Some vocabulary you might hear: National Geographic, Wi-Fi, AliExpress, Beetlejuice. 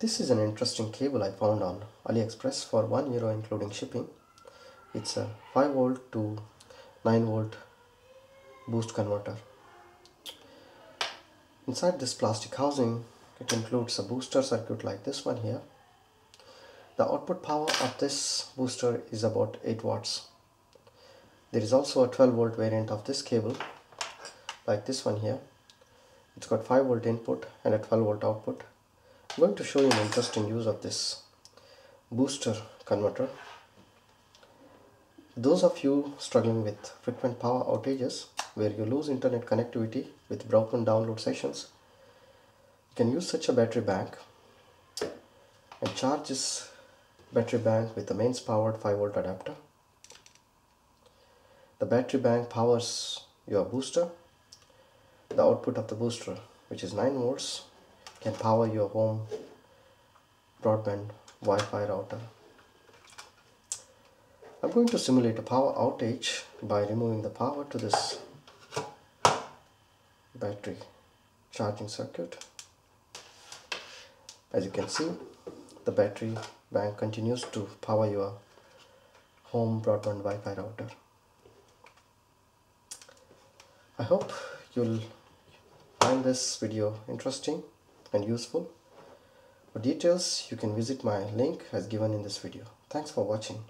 This is an interesting cable I found on AliExpress for €1 including shipping. It's a 5V to 9V boost converter. Inside this plastic housing, it includes a booster circuit like this one here. The output power of this booster is about 8 watts. There is also a 12V variant of this cable like this one here. It's got 5V input and a 12V output. I'm going to show you an interesting use of this booster converter. Those of you struggling with frequent power outages where you lose internet connectivity with broken download sessions, you can use such a battery bank and charge this battery bank with a mains powered 5V adapter. The battery bank powers your booster. The output of the booster, which is 9V, can power your home broadband Wi-Fi router. I'm going to simulate a power outage by removing the power to this battery charging circuit. As you can see, the battery bank continues to power your home broadband Wi-Fi router. I hope you'll find this video interesting and useful. For details, you can visit my link as given in this video. Thanks for watching.